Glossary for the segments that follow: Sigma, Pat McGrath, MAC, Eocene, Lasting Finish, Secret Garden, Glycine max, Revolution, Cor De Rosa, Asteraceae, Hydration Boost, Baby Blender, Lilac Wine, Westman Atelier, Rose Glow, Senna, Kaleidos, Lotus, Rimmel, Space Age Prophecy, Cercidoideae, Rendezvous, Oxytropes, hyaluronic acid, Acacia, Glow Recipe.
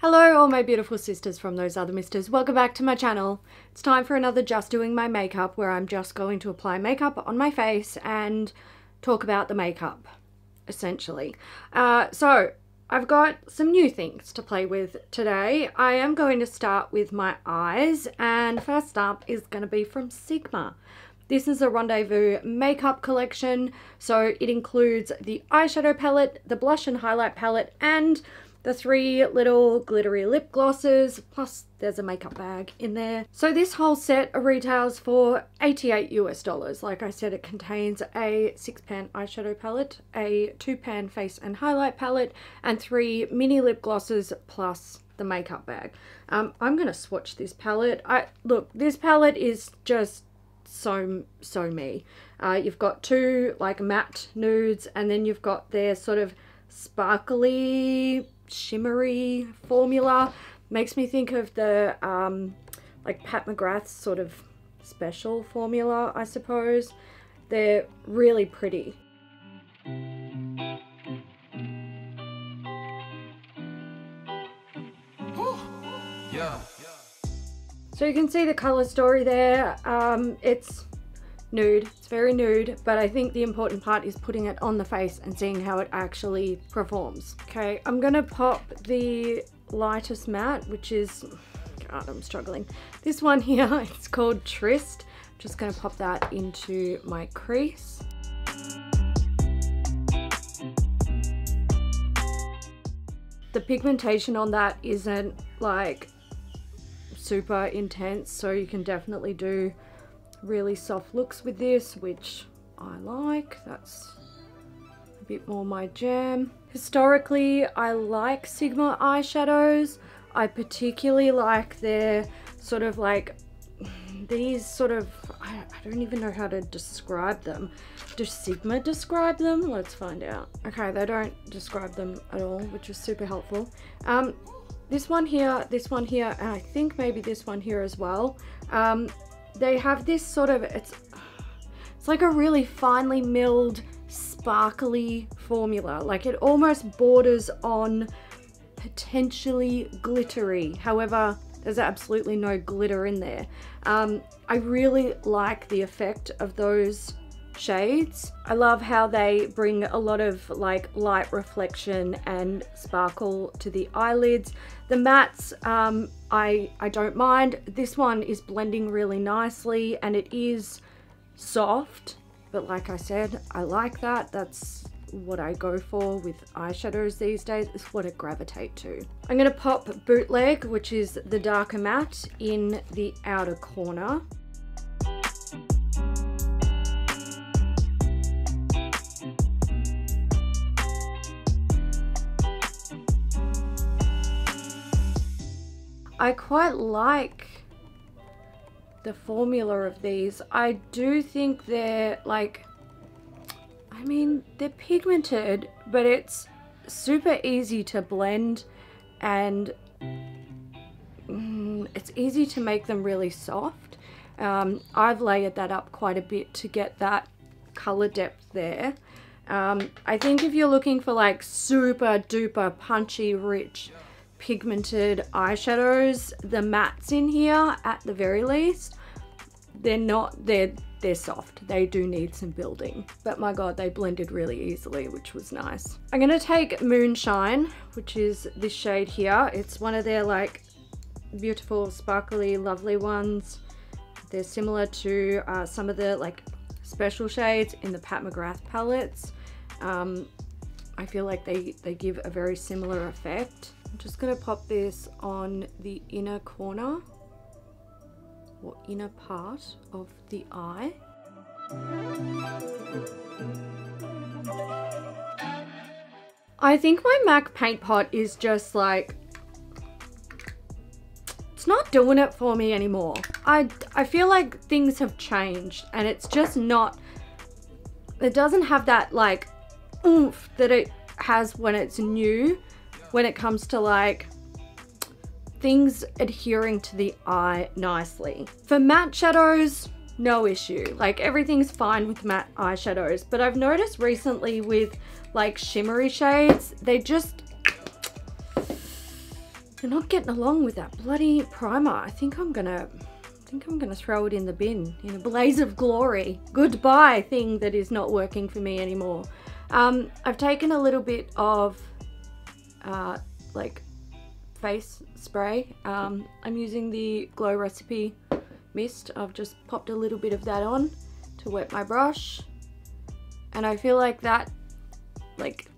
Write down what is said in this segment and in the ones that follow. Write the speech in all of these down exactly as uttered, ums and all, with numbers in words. Hello all my beautiful sisters from those other misters, welcome back to my channel. It's time for another Just Doing My Makeup where I'm just going to apply makeup on my face and talk about the makeup, essentially. Uh, so I've got some new things to play with today. I am going to start with my eyes, and first up is going to be from Sigma. This is a Rendezvous makeup collection, so it includes the eyeshadow palette, the blush and highlight palette, and the three little glittery lip glosses, plus there's a makeup bag in there. So this whole set retails for eighty-eight US dollars. Like I said, it contains a six pan eyeshadow palette, a two pan face and highlight palette, and three mini lip glosses plus the makeup bag. Um, I'm gonna swatch this palette. I look, this palette is just so so me. Uh, you've got two like matte nudes, and then you've got their sort of sparkly, shimmery formula. Makes me think of the um like Pat McGrath's sort of special formula, I suppose. They're really pretty. Yeah. So you can see the color story there. Um it's nude, it's very nude, but I think the important part is putting it on the face and seeing how it actually performs. Okay, I'm gonna pop the lightest matte, which is, God, I'm struggling. This one here, it's called Tryst. I'm just gonna pop that into my crease. The pigmentation on that isn't like super intense, so you can definitely do really soft looks with this, which I like. That's a bit more my jam. Historically, I like Sigma eyeshadows. I particularly like their sort of like these sort of, I don't even know how to describe them. Does Sigma describe them? Let's find out. Okay, they don't describe them at all, which is super helpful. Um, this one here, this one here, and I think maybe this one here as well. Um, They have this sort of, it's it's like a really finely milled, sparkly formula. Like it almost borders on potentially glittery. However, there's absolutely no glitter in there. Um, I really like the effect of those shades. I love how they bring a lot of like light reflection and sparkle to the eyelids. The mattes, um, I, I don't mind. This one is blending really nicely and it is soft, but like I said, I like that. That's what I go for with eyeshadows these days. It's what I gravitate to. I'm gonna pop Bootleg, which is the darker matte, in the outer corner. I quite like the formula of these. I do think they're like, I mean, they're pigmented, but it's super easy to blend and mm, it's easy to make them really soft. Um, I've layered that up quite a bit to get that color depth there. Um, I think if you're looking for like super duper punchy, rich, pigmented eyeshadows, the mattes in here, at the very least, they're not, they're, they're soft. They do need some building, but my God, they blended really easily, which was nice. I'm gonna take Moonshine, which is this shade here. It's one of their like beautiful, sparkly, lovely ones. They're similar to uh, some of the like special shades in the Pat McGrath palettes. Um, I feel like they, they give a very similar effect. I'm just going to pop this on the inner corner or inner part of the eye. I think my MAC paint pot is just like, it's not doing it for me anymore. I, I feel like things have changed and it's just not, it doesn't have that like oomph that it has when it's new. When it comes to like things adhering to the eye nicely. For matte shadows, no issue. Like everything's fine with matte eyeshadows, but I've noticed recently with like shimmery shades, they just, They're not getting along with that bloody primer. I think I'm gonna, I think I'm gonna throw it in the bin in a blaze of glory. Goodbye thing that is not working for me anymore. Um, I've taken a little bit of uh, like face spray. Um, I'm using the Glow Recipe mist. I've just popped a little bit of that on to wet my brush. And I feel like that, like,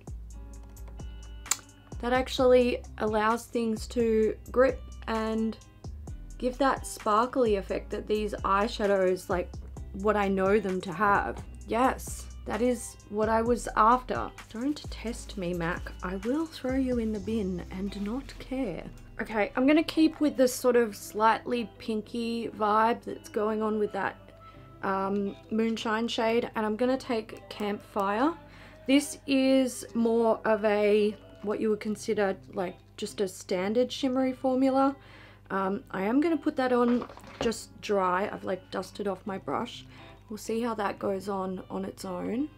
that actually allows things to grip and give that sparkly effect that these eyeshadows, like, what I know them to have. Yes, that is what I was after. Don't test me, MAC. I will throw you in the bin and not care. Okay, I'm gonna keep with this sort of slightly pinky vibe that's going on with that um, moonshine shade, and I'm gonna take Campfire. This is more of a, what you would consider like just a standard shimmery formula. Um, I am going to put that on just dry. I've like dusted off my brush. We'll see how that goes on on its own.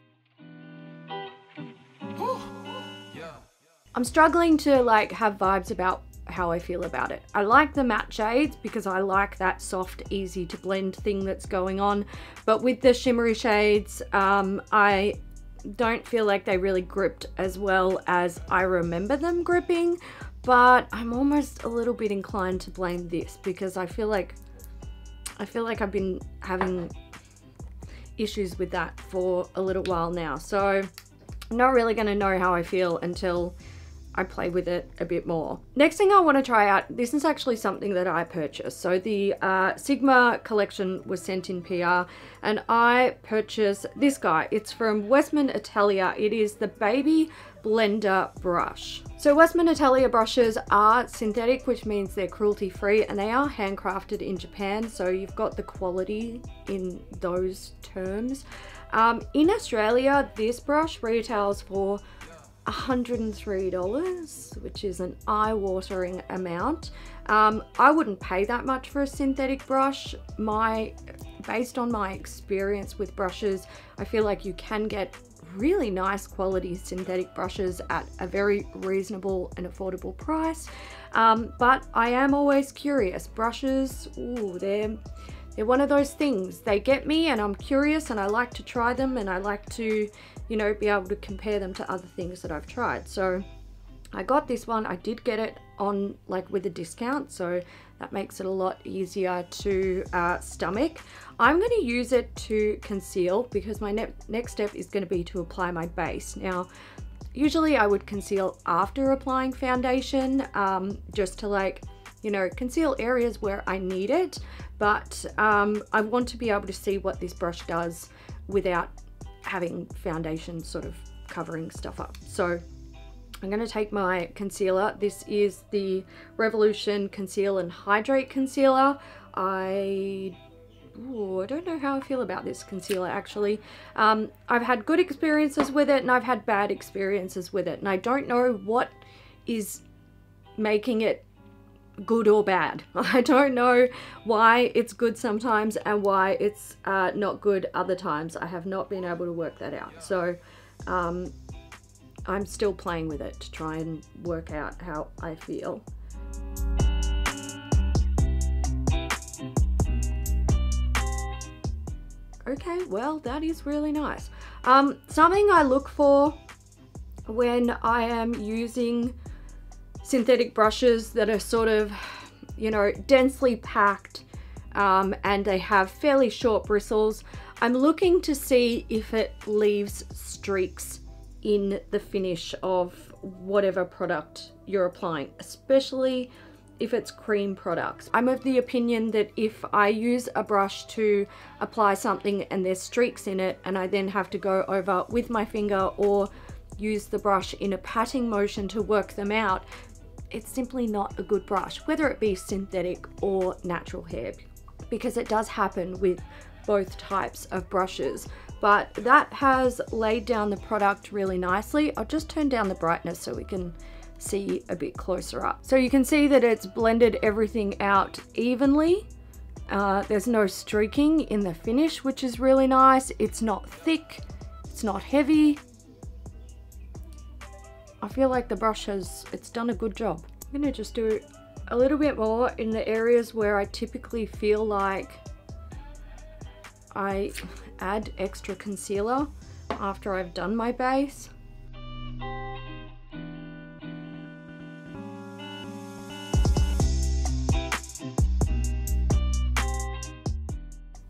I'm struggling to like have vibes about how I feel about it. I like the matte shades because I like that soft, easy to blend thing that's going on. But with the shimmery shades, um, I don't feel like they really gripped as well as I remember them gripping, but I'm almost a little bit inclined to blame this because I feel like I feel like I've been having issues with that for a little while now. So I'm not really going to know how I feel until I play with it a bit more. Next thing I want to try out, this is actually something that I purchased. So the uh, Sigma collection was sent in P R and I purchased this guy. It's from Westman Atelier. It is the Baby Blender Brush. So Westman Atelier brushes are synthetic, which means they're cruelty free, and they are handcrafted in Japan. So you've got the quality in those terms. Um, in Australia, this brush retails for one hundred and three dollars, which is an eye-watering amount. Um, I wouldn't pay that much for a synthetic brush. My, based on my experience with brushes, I feel like you can get really nice quality synthetic brushes at a very reasonable and affordable price. Um, but I am always curious. Brushes, ooh, they're, they're one of those things. They get me and I'm curious and I like to try them and I like to, you know, be able to compare them to other things that I've tried. So I got this one. I did get it on like with a discount, so that makes it a lot easier to uh, stomach. I'm going to use it to conceal because my ne next step is going to be to apply my base. Now, usually I would conceal after applying foundation, um, just to like, you know, conceal areas where I need it, but um, I want to be able to see what this brush does without having foundation sort of covering stuff up. So I'm going to take my concealer. This is the Revolution Conceal and Hydrate Concealer. I, ooh, I don't know how I feel about this concealer actually. Um, I've had good experiences with it and I've had bad experiences with it, and I don't know what is making it good or bad. I don't know why it's good sometimes and why it's uh, not good other times. I have not been able to work that out. So um, I'm still playing with it to try and work out how I feel. Okay, well, that is really nice. Um, something I look for when I am using synthetic brushes that are sort of, you know, densely packed um, and they have fairly short bristles, I'm looking to see if it leaves streaks in the finish of whatever product you're applying, especially if it's cream products. I'm of the opinion that if I use a brush to apply something and there's streaks in it and I then have to go over with my finger or use the brush in a patting motion to work them out, it's simply not a good brush, whether it be synthetic or natural hair, because it does happen with both types of brushes. But that has laid down the product really nicely. I'll just turn down the brightness so we can see a bit closer up. So you can see that it's blended everything out evenly. Uh, there's no streaking in the finish, which is really nice. It's not thick, it's not heavy. I feel like the brush has, it's done a good job. I'm gonna just do a little bit more in the areas where I typically feel like I add extra concealer after I've done my base.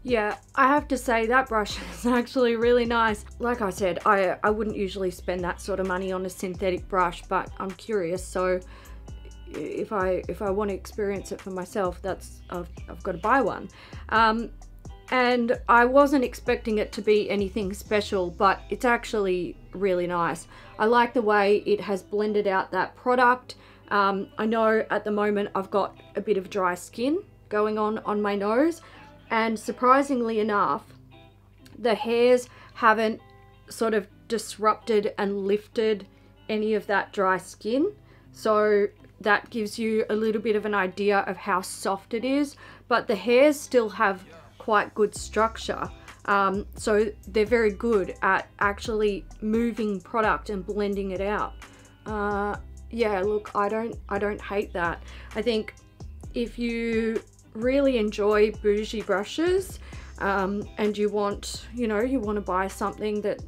Yeah, I have to say that brush is actually really nice. Like I said, I, I wouldn't usually spend that sort of money on a synthetic brush, but I'm curious, so if I if I want to experience it for myself, that's I've, I've got to buy one. Um, and I wasn't expecting it to be anything special, but it's actually really nice. I like the way it has blended out that product. Um, I know at the moment I've got a bit of dry skin going on on my nose. And surprisingly enough, the hairs haven't sort of disrupted and lifted any of that dry skin. So that gives you a little bit of an idea of how soft it is, but the hairs still have quite good structure. Um, so they're very good at actually moving product and blending it out. Uh, yeah, look, I don't, I don't hate that. I think if you really enjoy bougie brushes um, and you want, you know, you want to buy something that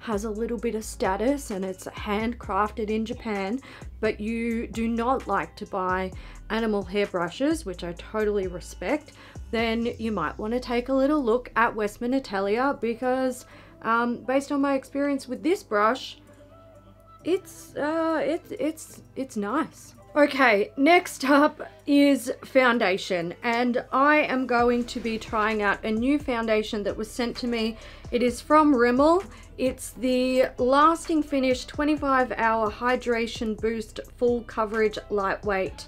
has a little bit of status and it's handcrafted in Japan, but you do not like to buy animal hair brushes, which I totally respect, then you might want to take a little look at Westman Atelier, because um, based on my experience with this brush, it's uh, it, it's it's nice. Okay, next up is foundation, and I am going to be trying out a new foundation that was sent to me. It is from Rimmel. It's the Lasting Finish twenty-five hour Hydration Boost Full Coverage Lightweight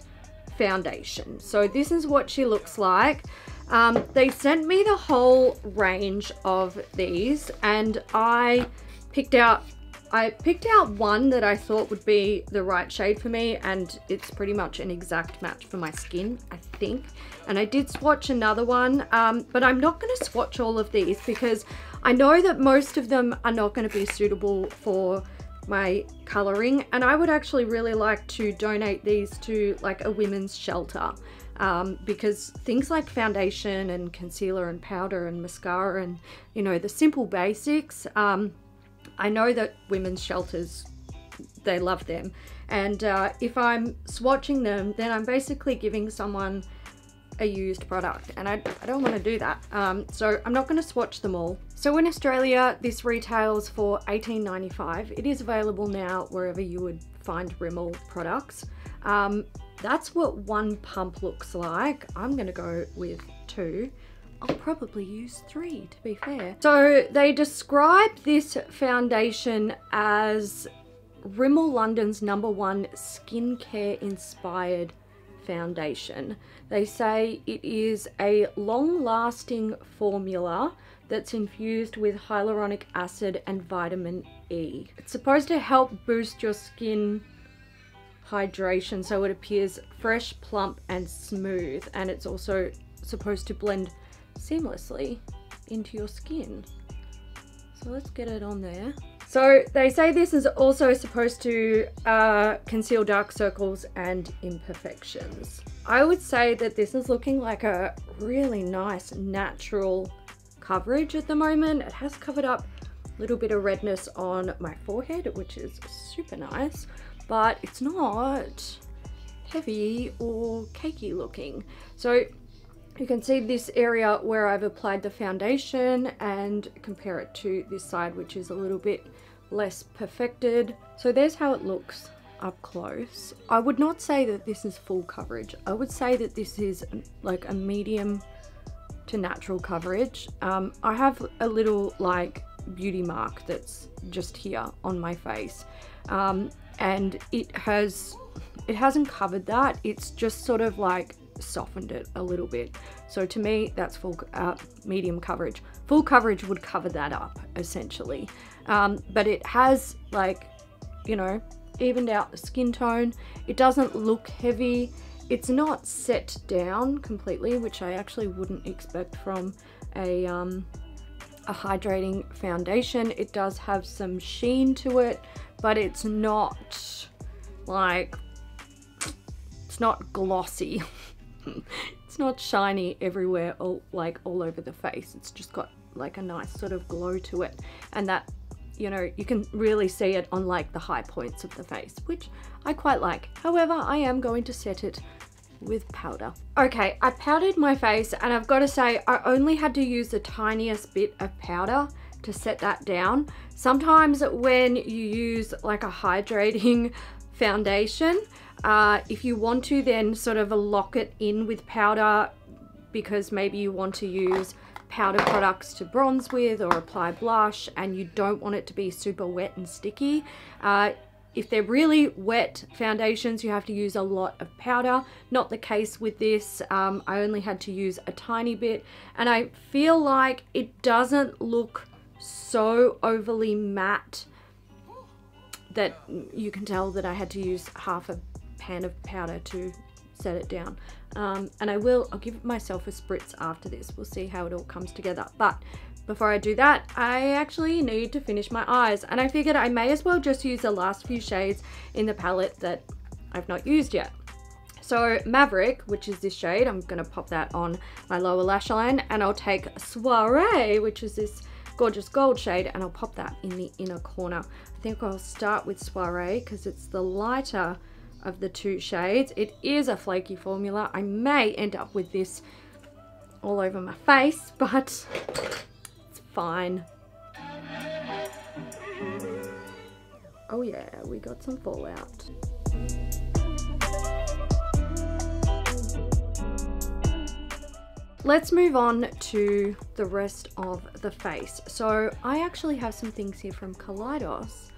Foundation. So this is what she looks like. Um, they sent me the whole range of these, and I picked out I picked out one that I thought would be the right shade for me, and it's pretty much an exact match for my skin, I think. And I did swatch another one, um, but I'm not going to swatch all of these because I know that most of them are not going to be suitable for my colouring, and I would actually really like to donate these to like a women's shelter, um, because things like foundation and concealer and powder and mascara and, you know, the simple basics, um, I know that women's shelters, they love them. And uh, if I'm swatching them, then I'm basically giving someone a used product, and I, I don't want to do that. Um, so I'm not going to swatch them all. So in Australia, this retails for eighteen ninety-five. It is available now wherever you would find Rimmel products. Um, that's what one pump looks like. I'm going to go with two. I'll probably use three, to be fair. So they describe this foundation as Rimmel London's number one skincare inspired foundation. They say it is a long lasting formula that's infused with hyaluronic acid and vitamin E. It's supposed to help boost your skin hydration so it appears fresh, plump and smooth, and it's also supposed to blend seamlessly into your skin. So let's get it on there. So they say this is also supposed to uh, conceal dark circles and imperfections. I would say that this is looking like a really nice natural coverage at the moment. It has covered up a little bit of redness on my forehead, which is super nice, but it's not heavy or cakey looking. So you can see this area where I've applied the foundation and compare it to this side, which is a little bit less perfected. So there's how it looks up close. I would not say that this is full coverage. I would say that this is like a medium to natural coverage. Um, I have a little like beauty mark that's just here on my face, um, and it has, it hasn't covered that. It's just sort of like softened it a little bit. So to me, that's full uh, medium coverage. Full coverage would cover that up essentially, um, but it has, like, you know, evened out the skin tone. It doesn't look heavy. It's not set down completely, which I actually wouldn't expect from a um, a hydrating foundation. It does have some sheen to it, but it's not like It's not glossy. It's not shiny everywhere, all like all over the face. It's just got like a nice sort of glow to it, and that, you know, you can really see it on like the high points of the face, which I quite like. However, I am going to set it with powder. Okay, I powdered my face, and I've got to say I only had to use the tiniest bit of powder to set that down. Sometimes when you use like a hydrating foundation, uh, if you want to then sort of lock it in with powder, because maybe you want to use powder products to bronze with or apply blush, and you don't want it to be super wet and sticky. Uh, if they're really wet foundations, you have to use a lot of powder. Not the case with this. Um, I only had to use a tiny bit, and I feel like it doesn't look so overly matte that you can tell that I had to use half a pan of powder to set it down. Um, and I will, I'll give myself a spritz after this. We'll see how it all comes together. But before I do that, I actually need to finish my eyes, and I figured I may as well just use the last few shades in the palette that I've not used yet. So Maverick, which is this shade, I'm gonna pop that on my lower lash line, and I'll take Soiree, which is this gorgeous gold shade, and I'll pop that in the inner corner. I think I'll start with Soiree because it's the lighter of the two shades. It is a flaky formula. I may end up with this all over my face, but it's fine. Oh yeah, we got some fallout. Let's move on to the rest of the face. So I actually have some things here from Kaleidos,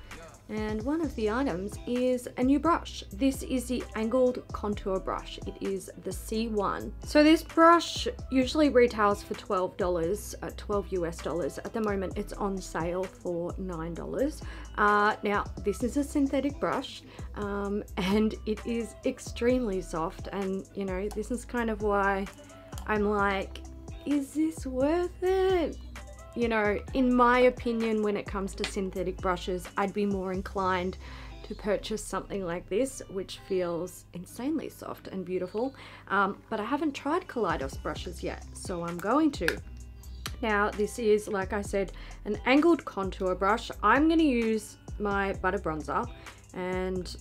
and one of the items is a new brush. This is the angled contour brush. It is the C one. So this brush usually retails for twelve dollars, uh, twelve US dollars. At the moment it's on sale for nine dollars. Uh, now this is a synthetic brush, um, and it is extremely soft, and you know, this is kind of why I'm like, is this worth it? You know, in my opinion, when it comes to synthetic brushes, I'd be more inclined to purchase something like this, which feels insanely soft and beautiful. Um, but I haven't tried Kaleidos brushes yet, so I'm going to. Now, this is, like I said, an angled contour brush. I'm gonna use my butter bronzer, and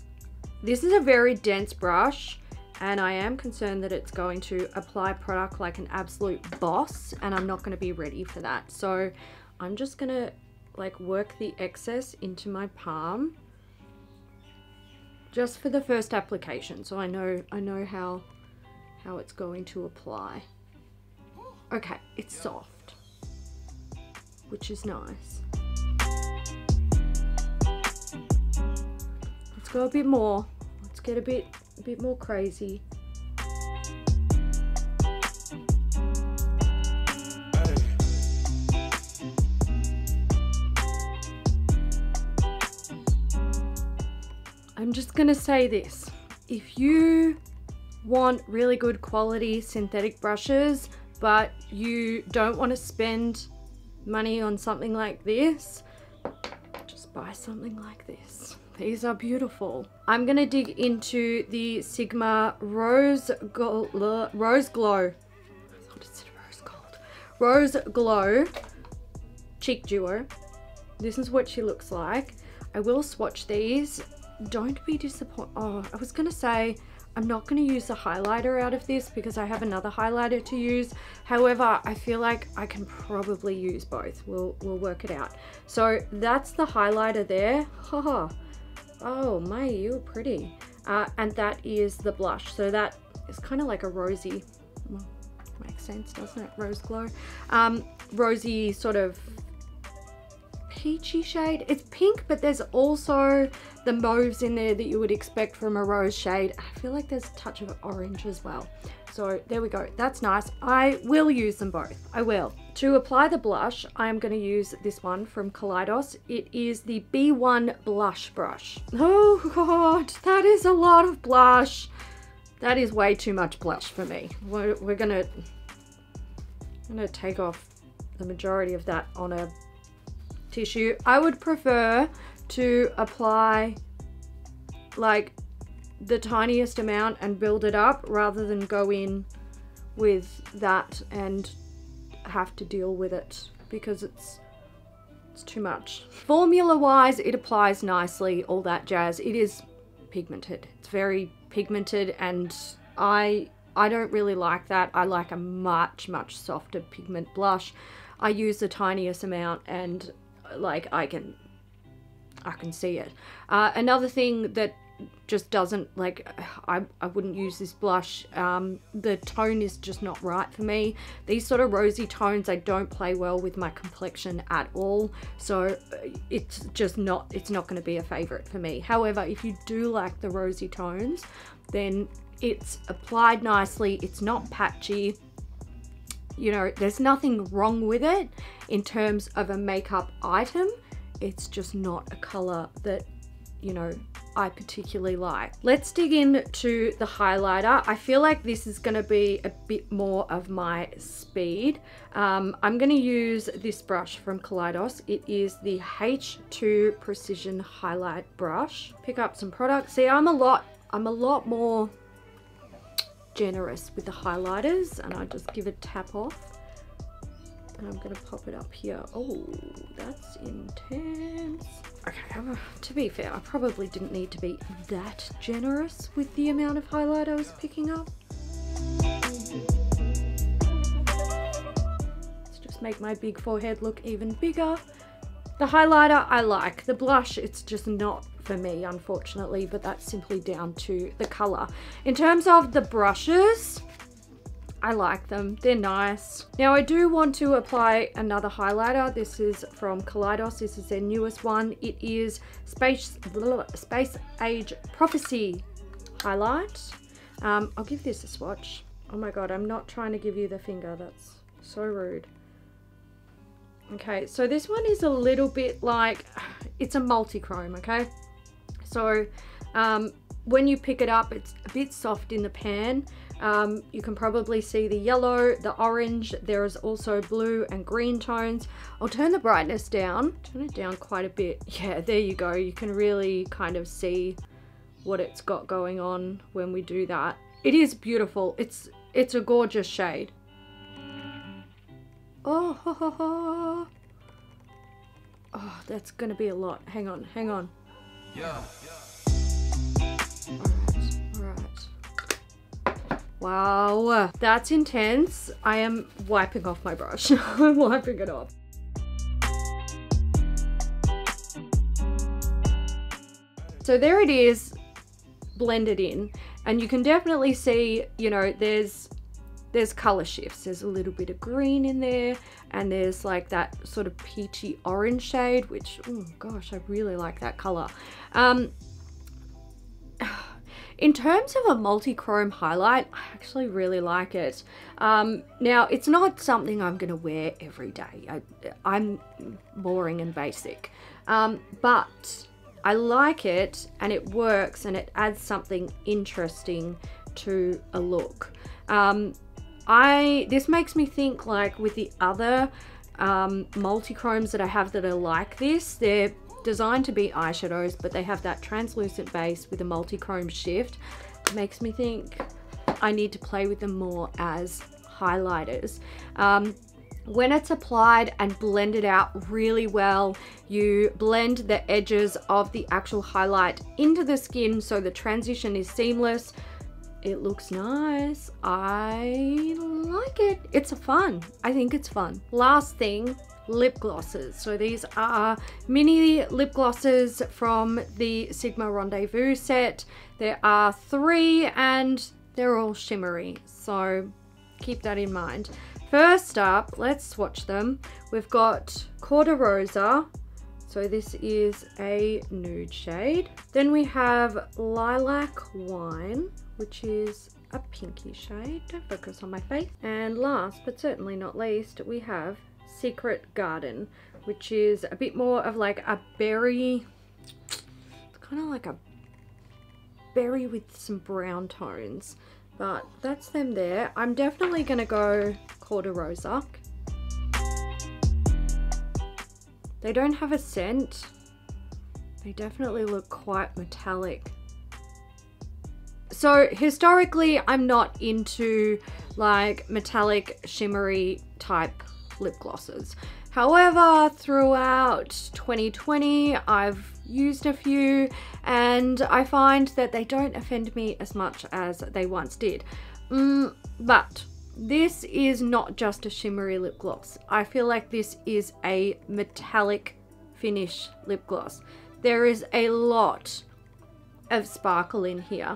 this is a very dense brush, and I am concerned that it's going to apply product like an absolute boss, and I'm not going to be ready for that. So I'm just going to like work the excess into my palm just for the first application, so I know I know how how it's going to apply. Okay, it's soft, which is nice. Let's go a bit more. Let's get a bit a bit more crazy. Hey. I'm just gonna say this. If you want really good quality synthetic brushes, but you don't want to spend money on something like this, just buy something like this. These are beautiful. I'm gonna dig into the Sigma Rose Gold, Rose Glow. I thought it said Rose Gold. Rose Glow Cheek Duo. This is what she looks like. I will swatch these. Don't be disappointed. Oh, I was gonna say, I'm not gonna use the highlighter out of this because I have another highlighter to use. However, I feel like I can probably use both. We'll, we'll work it out. So that's the highlighter there. Haha. Oh my, you're pretty. Uh, and that is the blush. So that is kind of like a rosy, well, makes sense, doesn't it? Rose Glow. Um, rosy sort of peachy shade. It's pink, but there's also the mauves in there that you would expect from a rose shade. I feel like there's a touch of orange as well. So there we go. That's nice. I will use them both. I will. To apply the blush, I'm going to use this one from Kaleidos. It is the B one blush brush. Oh God, that is a lot of blush. That is way too much blush for me. We're, we're gonna, I'm gonna take off the majority of that on a tissue. I would prefer to apply like the tiniest amount and build it up rather than go in with that and have to deal with it because it's it's too much. Formula wise, it applies nicely, all that jazz. It is pigmented. It's very pigmented, and I I don't really like that. I like a much, much softer pigment blush. I use the tiniest amount and like I can I can see it. Uh, another thing that just doesn't, like, I, I wouldn't use this blush. Um, the tone is just not right for me. These sort of rosy tones, they don't play well with my complexion at all. So it's just not, it's not going to be a favorite for me. However, if you do like the rosy tones, then it's applied nicely. It's not patchy. You know, there's nothing wrong with it in terms of a makeup item. It's just not a color that, you know, I particularly like. Let's dig into the highlighter. I feel like this is going to be a bit more of my speed. Um, I'm going to use this brush from Kaleidos. It is the H two Precision Highlight Brush. Pick up some product. See, I'm a lot, I'm a lot more generous with the highlighters, and I just give a tap off. And I'm gonna pop it up here. Oh, that's intense. Okay, to be fair, I probably didn't need to be that generous with the amount of highlight I was picking up. Let's just make my big forehead look even bigger. The highlighter I like. The blush, it's just not for me, unfortunately, but that's simply down to the color. In terms of the brushes, I like them, they're nice. Now I do want to apply another highlighter. This is from Kaleidos, this is their newest one. It is Space, Space Age Prophecy Highlight. Um, I'll give this a swatch. Oh my God, I'm not trying to give you the finger, that's so rude. Okay, so this one is a little bit like, it's a multi-chrome, okay? So um, when you pick it up, it's a bit soft in the pan. Um, you can probably see the yellow, the orange, there is also blue and green tones. I'll turn the brightness down, turn it down quite a bit. Yeah, there you go. You can really kind of see what it's got going on when we do that. It is beautiful. It's, it's a gorgeous shade. Oh, ho, ho, ho. Oh, that's going to be a lot. Hang on, hang on. Yeah, yeah. Wow, that's intense. I am wiping off my brush. I'm wiping it off. So there it is, blended in. And you can definitely see, you know, there's there's color shifts. There's a little bit of green in there, and there's like that sort of peachy orange shade, which, oh gosh, I really like that color. Um, In terms of a multi-chrome highlight, I actually really like it. Um, now, it's not something I'm going to wear every day. I, I'm boring and basic. Um, but I like it, and it works, and it adds something interesting to a look. Um, I this makes me think, like, with the other um, multi-chromes that I have that are like this, they're designed to be eyeshadows, but they have that translucent base with a multi-chrome shift. It makes me think I need to play with them more as highlighters. Um, when it's applied and blended out really well, you blend the edges of the actual highlight into the skin so the transition is seamless. It looks nice. I like it. It's fun. I think it's fun. Last thing, lip glosses. So these are mini lip glosses from the Sigma Rendezvous set. There are three and they're all shimmery, so keep that in mind. First up, let's swatch them. We've got Cor De Rosa, so this is a nude shade. Then we have Lilac Wine, which is a pinky shade. Don't focus on my face. And last but certainly not least, we have Secret Garden, which is a bit more of like a berry, it's kind of like a berry with some brown tones, but that's them there. I'm definitely going to go Cor De Rosa. They don't have a scent. They definitely look quite metallic. So historically, I'm not into like metallic shimmery type lip glosses. However, throughout twenty twenty, I've used a few and I find that they don't offend me as much as they once did. Mm, but this is not just a shimmery lip gloss. I feel like this is a metallic finish lip gloss. There is a lot of sparkle in here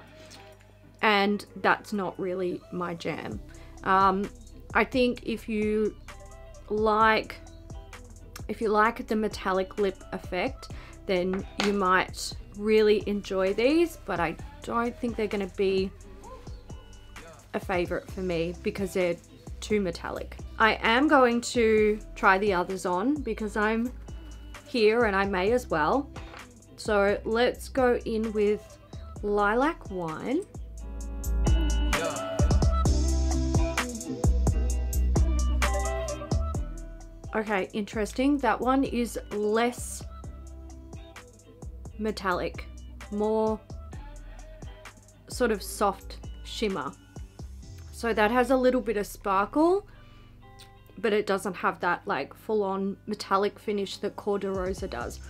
and that's not really my jam. Um, I think if you like If you like the metallic lip effect, then you might really enjoy these, but I don't think they're going to be a favorite for me because they're too metallic. I am going to try the others on because I'm here and I may as well. So let's go in with Lilac Wine. Okay, interesting. That one is less metallic, more sort of soft shimmer. So that has a little bit of sparkle, but it doesn't have that like full-on metallic finish that Cor De Rosa does.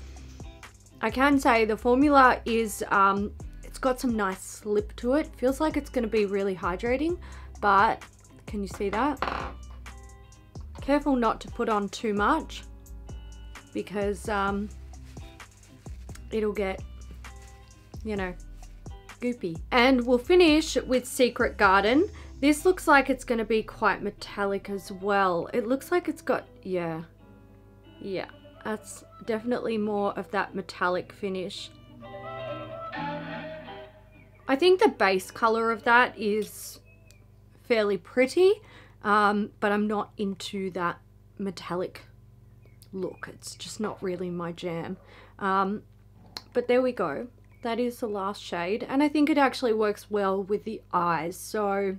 I can say the formula is, um, it's got some nice slip to it. Feels like it's going to be really hydrating, but can you see that? Careful not to put on too much because um, it'll get, you know, goopy. And we'll finish with Secret Garden. This looks like it's going to be quite metallic as well. It looks like it's got, yeah, yeah, that's definitely more of that metallic finish. I think the base color of that is fairly pretty. Um, but I'm not into that metallic look. It's just not really my jam. Um, but there we go. That is the last shade. And I think it actually works well with the eyes. So,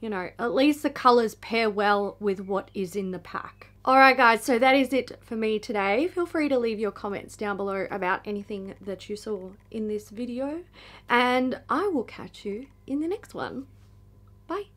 you know, at least the colors pair well with what is in the pack. Alright guys, so that is it for me today. Feel free to leave your comments down below about anything that you saw in this video. And I will catch you in the next one. Bye.